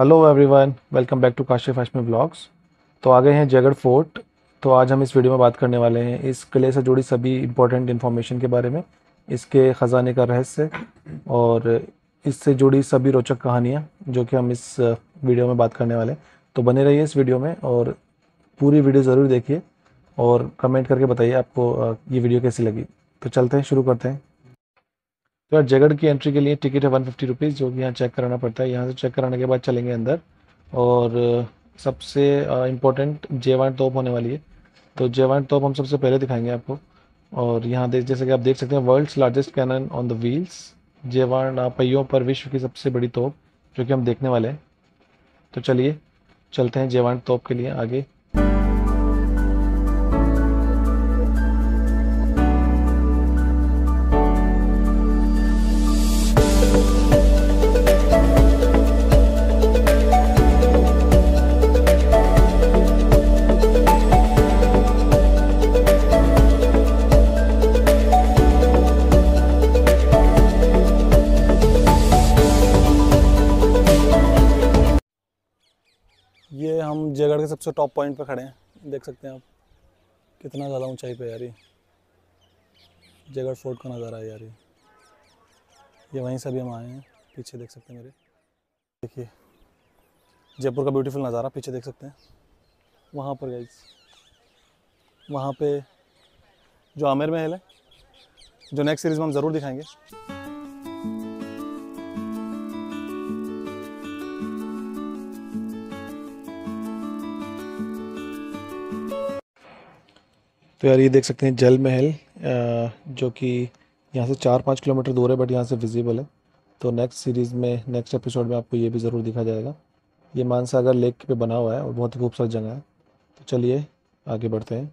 Hello everyone, welcome back to Kashif Hashmi vlogs. तो आ गए हैं जयगढ़ फोर्ट। तो आज हम इस वीडियो में बात करने वाले हैं इस किले से जुड़ी सभी इम्पोर्टेंट इन्फॉर्मेशन के बारे में, इसके ख़जाने का रहस्य और इससे जुड़ी सभी रोचक कहानियां जो कि हम इस वीडियो में बात करने वाले हैं। तो बने रहिए इस वीडियो में और पूरी वीडियो ज़रूर देखिए और कमेंट करके बताइए आपको ये वीडियो कैसी लगी। तो चलते हैं, शुरू करते हैं। तो यार, जयगढ़ की एंट्री के लिए टिकट है 150 रुपीज़ जो कि यहाँ चेक कराना पड़ता है। यहाँ से चेक कराने के बाद चलेंगे अंदर और सबसे इम्पोर्टेंट जयवान तोप होने वाली है। तो जयवान तोप हम सबसे पहले दिखाएंगे आपको। और यहाँ जैसे कि आप देख सकते हैं, world's largest cannon on the wheels, Jaivana पहियों पर विश्व की सबसे बड़ी तोप जो कि हम देखने वाले हैं। तो चलिए चलते हैं जयवान तोप के लिए आगे। ये हम जयगढ़ के सबसे टॉप पॉइंट पे खड़े हैं, देख सकते हैं आप कितना ज़्यादा ऊंचाई पे यार। ये जयगढ़ फोर्ट का नज़ारा है यार। ये वहीं से भी हम आए हैं। पीछे देख सकते हैं मेरे, देखिए जयपुर का ब्यूटीफुल नज़ारा पीछे देख सकते हैं। वहाँ पर गाइस, वहाँ पे जो आमेर महल है जो नेक्स्ट सीरीज़ में हम ज़रूर दिखाएँगे। तो यार ये देख सकते हैं जल महल जो कि यहाँ से 4-5 किलोमीटर दूर है बट यहाँ से विजिबल है। तो नेक्स्ट सीरीज़ में, नेक्स्ट एपिसोड में आपको ये भी ज़रूर दिखा जाएगा। ये मानसागर लेक पे बना हुआ है और बहुत ही खूबसूरत जगह है। तो चलिए आगे बढ़ते हैं।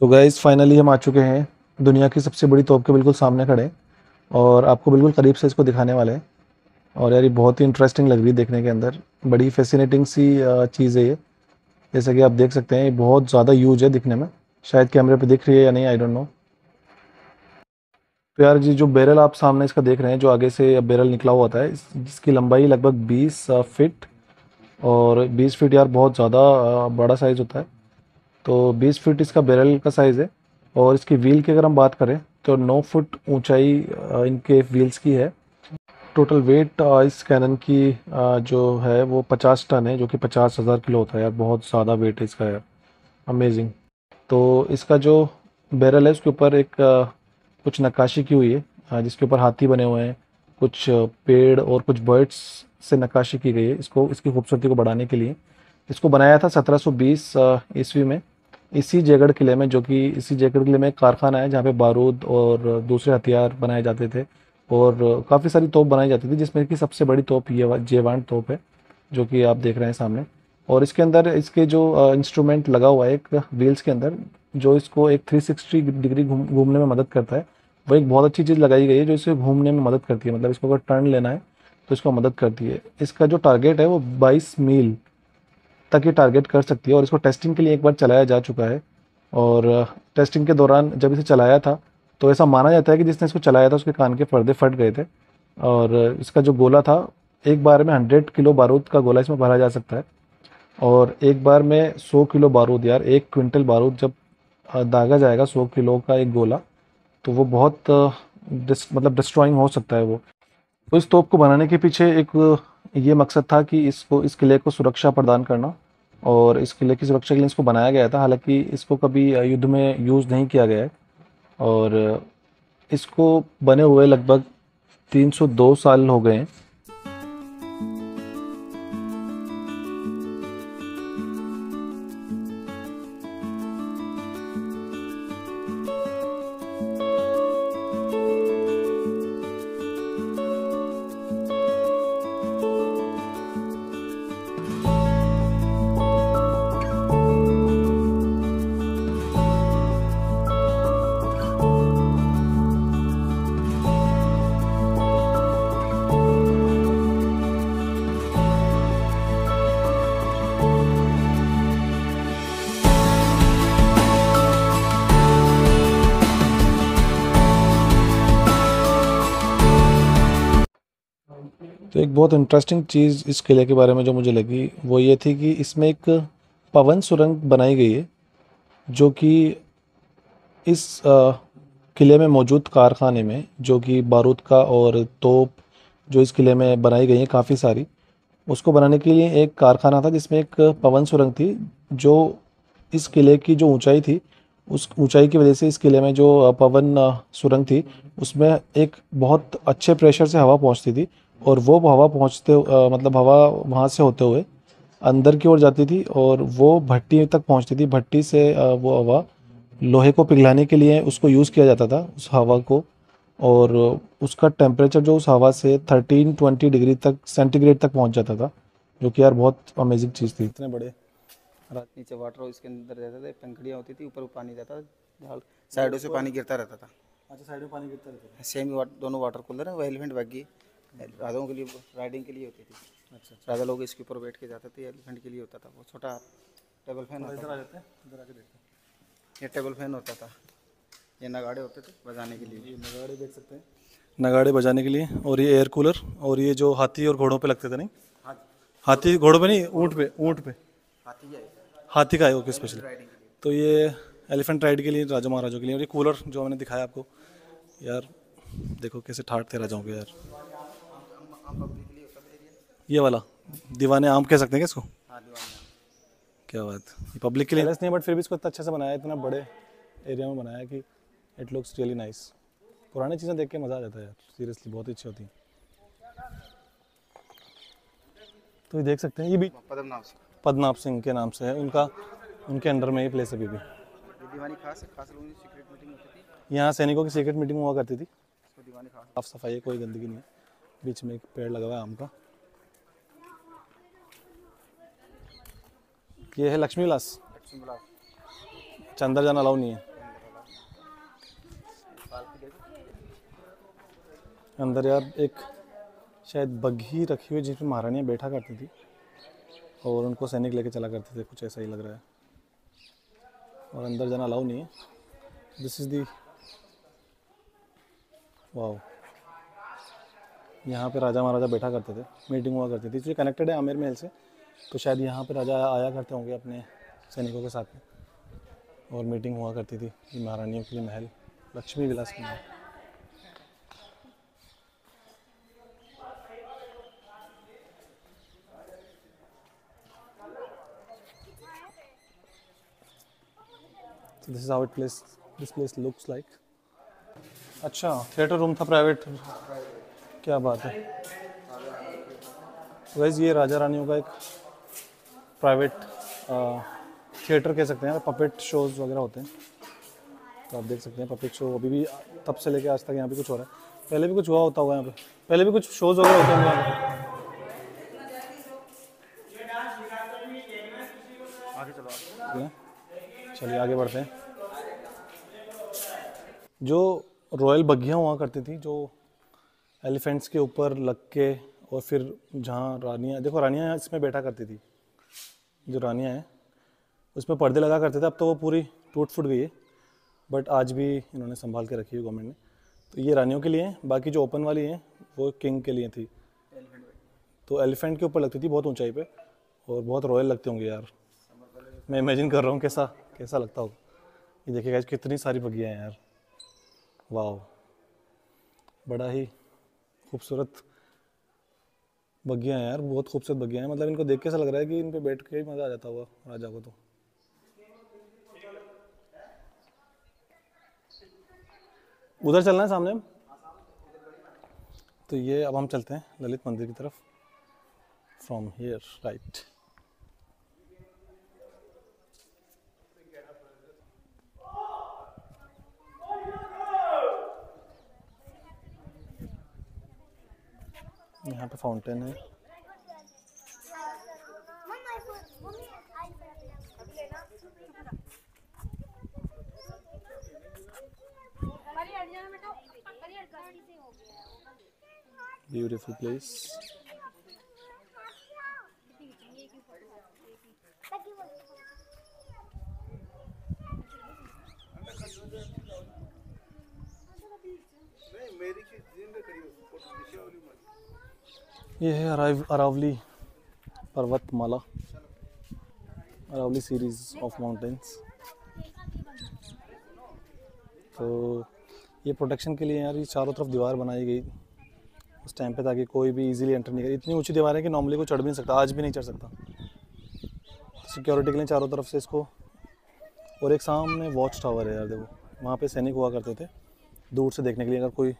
तो गाइस फाइनली हम आ चुके हैं दुनिया की सबसे बड़ी तोप के बिल्कुल सामने खड़े और आपको बिल्कुल करीब से इसको दिखाने वाले हैं। और यार ये बहुत ही इंटरेस्टिंग लग रही है देखने के अंदर, बड़ी फैसिनेटिंग सी चीज़ है ये। जैसा कि आप देख सकते हैं ये बहुत ज़्यादा यूज है दिखने में, शायद कैमरे पे दिख रही है या नहीं, आई डोंट नो। तो यार जी जो बैरल आप सामने इसका देख रहे हैं, जो आगे से बैरल निकला हुआ होता है, जिसकी लंबाई लगभग 20 फिट और 20 फिट यार बहुत ज़्यादा बड़ा साइज़ होता है। तो 20 फिट इसका बैरल का साइज़ है। और इसकी व्हील की अगर हम बात करें तो 9 फुट ऊंचाई इनके व्हील्स की है। टोटल वेट इस कैनन की जो है वो 50 टन है जो कि 50,000 किलो होता है यार। बहुत ज़्यादा वेट है इसका यार, अमेजिंग। तो इसका जो बैरल है उसके ऊपर एक कुछ नक्काशी की हुई है जिसके ऊपर हाथी बने हुए हैं, कुछ पेड़ और कुछ बर्ड्स से नक्काशी की गई है इसको, इसकी खूबसूरती को बढ़ाने के लिए। इसको बनाया था 1720 ईस्वी में इसी जयगढ़ किले में, जो कि इसी जयगढ़ किले में एक कारखाना है जहाँ पे बारूद और दूसरे हथियार बनाए जाते थे और काफ़ी सारी तोप बनाई जाती थी, जिसमें कि सबसे बड़ी तोप ये जयवान तोप है जो कि आप देख रहे हैं सामने। और इसके अंदर इसके जो इंस्ट्रूमेंट लगा हुआ है एक व्हील्स के अंदर, जो इसको एक 360 डिग्री घूमने में मदद करता है, वो एक बहुत अच्छी चीज़ लगाई गई है जो इसे घूमने में मदद करती है। मतलब इसको अगर टर्न लेना है तो इसको मदद करती है। इसका जो टारगेट है वो 22 मील तक ये टारगेट कर सकती है और इसको टेस्टिंग के लिए एक बार चलाया जा चुका है। और टेस्टिंग के दौरान जब इसे चलाया था तो ऐसा माना जाता है कि जिसने इसको चलाया था उसके कान के पर्दे फट गए थे। और इसका जो गोला था, एक बार में 100 किलो बारूद का गोला इसमें भरा जा सकता है और एक बार में 100 किलो बारूद यार, 1 क्विंटल बारूद जब दागा जाएगा 100 किलो का एक गोला, तो वो बहुत डिस्ट्रॉइंग हो सकता है वो। तो इस तोप को बनाने के पीछे एक ये मकसद था कि इसको, इस किले को सुरक्षा प्रदान करना और इस किले की सुरक्षा के लिए इसको बनाया गया था। हालांकि इसको कभी युद्ध में यूज़ नहीं किया गया है और इसको बने हुए लगभग 302 साल हो गए हैं। तो एक बहुत इंटरेस्टिंग चीज़ इस किले के बारे में जो मुझे लगी वो ये थी कि इसमें एक पवन सुरंग बनाई गई है जो कि इस किले में मौजूद कारखाने में जो कि बारूद का और तोप जो इस किले में बनाई गई है काफ़ी सारी, उसको बनाने के लिए एक कारखाना था जिसमें एक पवन सुरंग थी जो इस किले की जो ऊंचाई थी उस ऊंचाई की वजह से इस किले में जो पवन सुरंग थी उसमें एक बहुत अच्छे प्रेशर से हवा पहुंचती थी और वो हवा पहुंचते मतलब हवा वहाँ से होते हुए अंदर की ओर जाती थी और वो भट्टी तक पहुँचती थी। भट्टी से वो हवा लोहे को पिघलाने के लिए उसको यूज़ किया जाता था उस हवा को, और उसका टेम्परेचर जो उस हवा से 1320 डिग्री तक सेंटीग्रेड तक पहुंच जाता था, जो कि यार बहुत अमेजिंग चीज़ थी। इतने बड़े रात नीचे वाटर हाउस के अंदर रहता था, पंखड़ियाँ होती थी, ऊपर पानी जाता था, साइडों से पानी गिरता रहता था। अच्छा, साइडों पानी गिरता रहता था। सेम दोनों वाटर कूलर है, वो एलिफेंट बागी राजाओं के लिए राइडिंग के लिए होती थी। अच्छा, राजा लोग इसके ऊपर बैठ के जाते थे, एलिफेंट के लिए होता था। वो छोटा टेबल फैन होता था, ये टेबल फैन होता था, ये नगाड़े होते थे बजाने के लिए, ये नगाड़े देख सकते हैं, नगाड़े बजाने के लिए, और ये एयर कूलर, और ये जो हाथी और घोड़ों पे लगते थे। नहीं हाथी घोड़ों पे नहीं, ऊँट पे हाथी का है वो कि स्पेशल। तो ये एलिफेंट राइड के लिए राजा महाराजों के लिए, और ये कूलर जो मैंने दिखाया आपको, यार देखो कैसे ठाट थे राजाओं के। यार ये वाला दीवाने आम कह सकते हैं इसको, क्या बात, ये पब्लिक के लिए नहीं, बट फिर भी इसको इतना अच्छे से बनाया, इतना बड़े एरिया में बनाया कि इट लुक्स रियली नाइस। पुरानी चीज़ें देख के मज़ा आ जाता है यार, सीरियसली बहुत अच्छी होती है। तो ये देख सकते हैं, ये भी पद्मनाभ सिंह के नाम से है, उनका उनके अंडर में ये प्लेस है। अभी भी यहाँ सैनिकों की सीक्रेट मीटिंग हुआ करती थी। साफ सफाई है, कोई गंदगी नहीं है। बीच में एक पेड़ लगा हुआ है आम का। ये है लक्ष्मी विलास, अंदर जाना अलाउ नहीं है। अंदर यार एक शायद बग्घी रखी हुई जिसमें महारानियाँ बैठा करती थी और उनको सैनिक लेके चला करते थे, कुछ ऐसा ही लग रहा है। और अंदर जाना अलाउ नहीं है। दिस इज दी, वाओ, यहाँ पे राजा महाराजा बैठा करते थे, मीटिंग हुआ करती थी। इसलिए कनेक्टेड है आमेर महल से, तो शायद यहाँ पर राजा आया करते होंगे अपने सैनिकों के साथ में, और मीटिंग हुआ करती थी। ये महारानियों के लिए महल, लक्ष्मी विलास महल। So this is how it place, this place looks like. अच्छा, थिएटर रूम था प्राइवेट, क्या बात है। गाइस, ये राजा रानियों का एक प्राइवेट थिएटर कह सकते हैं, पपेट शोज़ वगैरह होते हैं। तो आप देख सकते हैं पपेट शो अभी भी, तब से लेके आज तक यहाँ पे कुछ हो रहा है। पहले भी कुछ हुआ होता होगा यहाँ पे, पहले भी कुछ शोज़ वगैरह होते हैं यहाँ पे। चलिए आगे बढ़ते हैं। जो रॉयल बग्घियाँ हुआ करती थी जो एलिफेंट्स के ऊपर लग के, और फिर जहाँ रानियाँ, देखो रानियाँ इसमें बैठा करती थी, जो रानियाँ हैं उसमें पर्दे लगा करते थे। अब तो वो पूरी टूट फूट गई है, बट आज भी इन्होंने संभाल के रखी है गवर्नमेंट ने। तो ये रानियों के लिए हैं, बाकी जो ओपन वाली हैं वो किंग के लिए थी। तो एलिफेंट के ऊपर लगती थी बहुत ऊंचाई पे, और बहुत रॉयल लगते होंगे यार, मैं इमेजिन कर रहा हूँ कैसा कैसा लगता होगा। ये देखिए गाइस, कितनी सारी बगियाँ हैं यार, वाह, बड़ा ही खूबसूरत बगियाँ हैं यार, बहुत खूबसूरत बगियाँ हैं। मतलब इनको देख के ऐसा लग रहा है कि इन पे बैठ के ही मज़ा आ जाता हुआ राजा को। तो उधर चलना है सामने। तो ये अब हम चलते हैं ललित मंदिर की तरफ, फ्रॉम हियर राइट। यहाँ पे फाउंटेन है, ब्यूटीफुल प्लेस। ये है अरावली पर्वतमाला, अरावली सीरीज ऑफ माउंटेन्स। तो ये प्रोटेक्शन के लिए यार ये चारों तरफ दीवार बनाई गई उस टाइम पे, ताकि कोई भी इजीली एंटर नहीं करे। इतनी ऊंची दीवार है कि नॉर्मली को चढ़ भी नहीं सकता, आज भी नहीं चढ़ सकता। सिक्योरिटी के लिए चारों तरफ से इसको, और एक सामने वॉच टावर है यार देखो, वहाँ पे सैनिक हुआ करते थे दूर से देखने के लिए। अगर कोई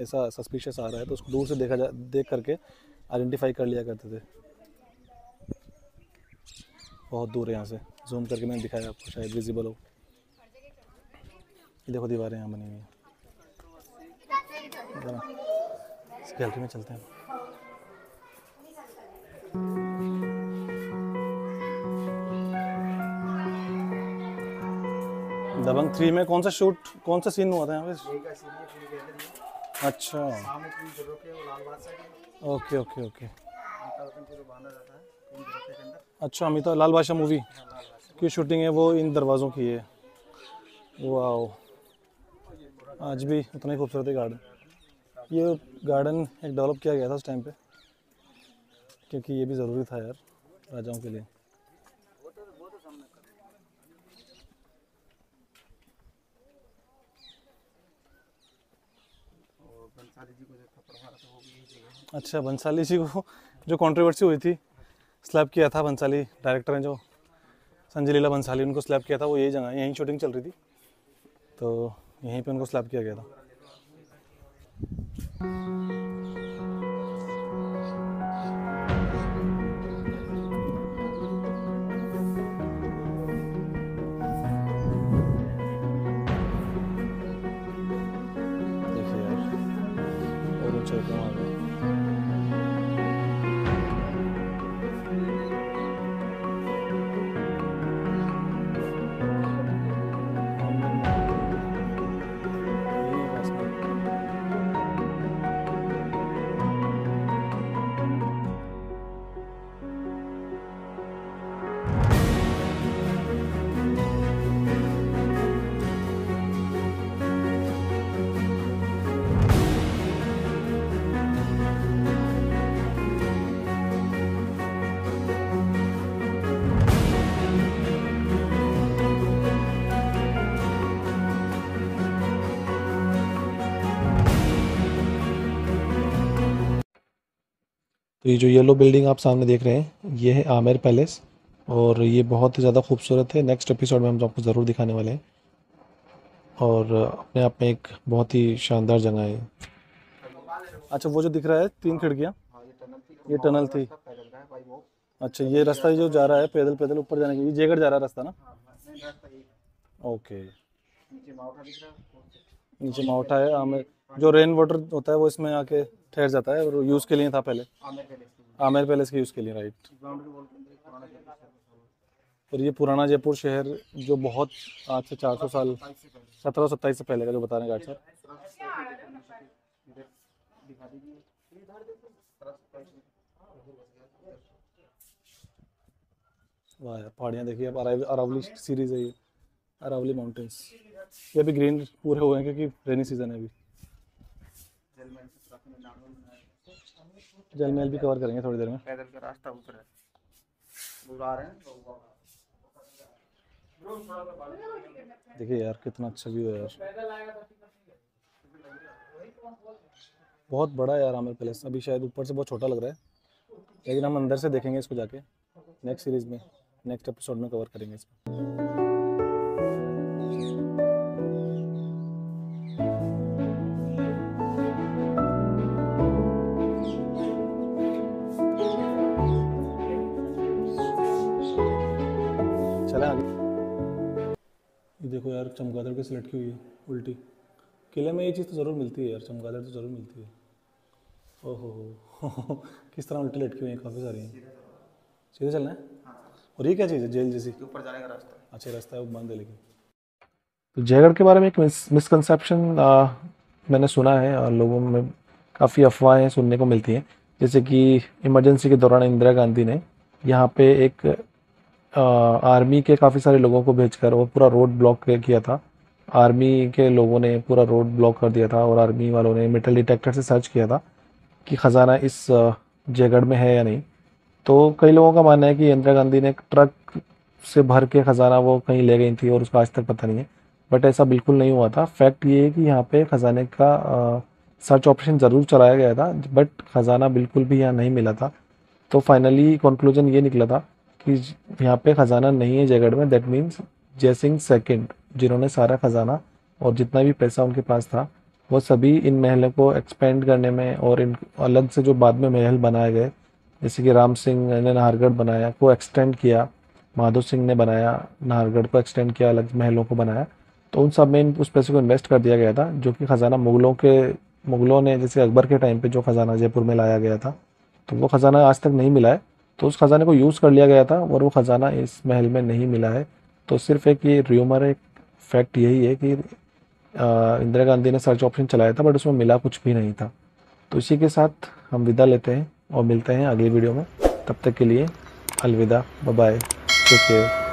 ऐसा सस्पिशियस आ रहा है तो उसको दूर से देख करके आइडेंटिफाई कर लिया करते थे। बहुत दूर है यहाँ से, जूम करके मैंने दिखाया आपको, शायद विजिबल हो। ये देखो दीवारें यहाँ बनी हुई हैं। इस गैलरी में चलते हैं। दबंग 3 में कौन सा सीन हुआ था यहाँ पे? अच्छा, ओके ओके ओके। अच्छा, अमिताभ लाल बादशाह मूवी की शूटिंग है वो इन दरवाज़ों की है। वाह, आज भी उतना ही खूबसूरत है गार्डन। ये गार्डन एक डेवलप किया गया था उस टाइम पे, क्योंकि ये भी ज़रूरी था यार राजाओं के लिए। अच्छा, भंसाली जी को जो कंट्रोवर्सी हुई थी, स्लैप किया था भंसाली, डायरेक्टर हैं जो संजय लीला भंसाली, उनको स्लैप किया था। वो यही जगह, यहीं शूटिंग चल रही थी, तो यहीं पे उनको स्लैप किया गया था। तो ये जो येलो बिल्डिंग आप सामने देख रहे हैं, ये है आमेर पैलेस, और ये बहुत ही ज़्यादा खूबसूरत है। नेक्स्ट एपिसोड में हम आपको ज़रूर दिखाने वाले हैं, और अपने आप में एक बहुत ही शानदार जगह है। अच्छा, वो जो दिख रहा है 3 खिड़कियाँ, ये टनल थी। अच्छा, ये रास्ता जो जा रहा है पैदल पैदल ऊपर जाने के लिए, जयगढ़ जा रहा है रास्ता ना? ओके, नीचे मावठा है। आमेर जो रेन वाटर होता है वो इसमें आके ठहर जाता है, और यूज़ के लिए था पहले, आमेर पैलेस के यूज़ के लिए, राइट। और ये पुराना जयपुर शहर जो बहुत, आज से 400 साल, 1727 से पहले का जो बता रहे हैं गार्ड साहब। वाह यार, पहाड़ियाँ देखिए अब। अरावली सीरीज है ये, अरावली माउंटेन्स। ये अभी ग्रीन पूरे हुए हैं क्योंकि रेनी सीजन है अभी। जल महल भी कवर करेंगे थोड़ी देर में। पैदल का रास्ता ऊपर है। देखिए यार कितना अच्छा व्यू है यार, बहुत बड़ा यार आमेर पैलेस। अभी शायद ऊपर से बहुत छोटा लग रहा है, लेकिन हम अंदर से देखेंगे इसको जाके। नेक्स्ट सीरीज में, नेक्स्ट एपिसोड में कवर करेंगे इसको। ये देखो यार, चमगादड़ कैसे लटकी हुई है उल्टी। किले में ये चीज़ तो ज़रूर मिलती है यार, चमगादड़ तो ज़रूर मिलती है। ओहो, किस तरह उल्टी लटकी हुई है, काफ़ी सारी हैं। सीधे चलना है। और ये क्या चीज़ है, जेल जैसी? ऊपर जाने का रास्ता। अच्छा, रास्ता है वो बंद है लेकिन। तो जयगढ़ के बारे में एक मिसकनसेप्शन मैंने सुना है, और लोगों में काफ़ी अफवाहें सुनने को मिलती हैं, जैसे कि इमरजेंसी के दौरान इंदिरा गांधी ने यहाँ पे एक आर्मी के काफ़ी सारे लोगों को भेजकर वो पूरा रोड ब्लॉक किया था। आर्मी के लोगों ने पूरा रोड ब्लॉक कर दिया था, और आर्मी वालों ने मेटल डिटेक्टर से सर्च किया था कि ख़जाना इस जयगढ़ में है या नहीं। तो कई लोगों का मानना है कि इंदिरा गांधी ने ट्रक से भर के ख़जाना वो कहीं ले गई थी और उसका आज तक पता नहीं है, बट ऐसा बिल्कुल नहीं हुआ था। फैक्ट ये है कि यहाँ पे ख़जाने का सर्च ऑपरेशन ज़रूर चलाया गया था, बट ख़जाना बिल्कुल भी यहाँ नहीं मिला था। तो फाइनली कंक्लूजन ये निकला था कि यहाँ पे ख़जाना नहीं है जयगढ़ में। दैट मीन्स जयसिंह सेकंड, जिन्होंने सारा ख़जाना और जितना भी पैसा उनके पास था वो सभी इन महलों को एक्सपेंड करने में और इन अलग से जो बाद में महल बनाए गए, जैसे कि राम सिंह ने नाहरगढ़ बनाया को एक्सटेंड किया, माधो सिंह ने बनाया नाहरगढ़ को एक्सटेंड किया, अलग महलों को बनाया, तो उन सब में उस पैसे को इन्वेस्ट कर दिया गया था। जो कि ख़जाना मुग़लों ने जैसे अकबर के टाइम पे जो ख़जाना जयपुर में लाया गया था, तो वो ख़जाना आज तक नहीं मिला है। तो उस ख़जाने को यूज़ कर लिया गया था और वो ख़जाना इस महल में नहीं मिला है। तो सिर्फ एक ये र्यूमर, एक फैक्ट यही है कि इंदिरा गांधी ने सर्च ऑप्शन चलाया था बट उसमें मिला कुछ भी नहीं था। तो इसी के साथ हम विदा लेते हैं और मिलते हैं अगली वीडियो में। तब तक के लिए अलविदा, बाय, टेक केयर।